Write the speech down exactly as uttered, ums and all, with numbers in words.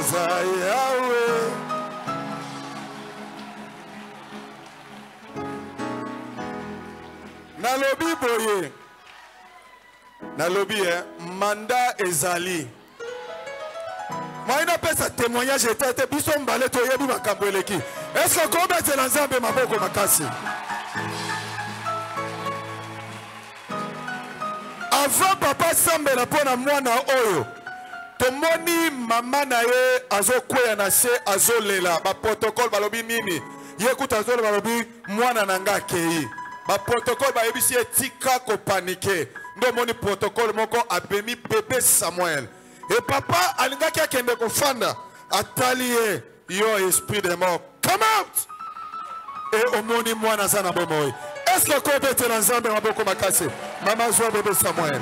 Ebenezer, Yahweh. Nalobi boye. Nalobi eh. Manda ezali. Moi na pesa témoignage était biso mbale to yebi makambo eleki. Est-ce que comme c'est l'ensemble maboko makasi? Avant papa semble la pona mwana oyo. Tomoni mama na ye azokwea na se azolela ba protocole balobi nini? Ye kutazolela balobi mwana nanga kei. Ba protocole ba yebisi etika ko paniquer. Ndo moni protocole moko abemi bébé Samuel. Et papa alinga ki akende kofanda atalié yo esprit de mort. Come out. Et omoni mwana sana bomoi. Est-ce que ko bete ensemble maboko makasi? Mama zo bébé Samuel.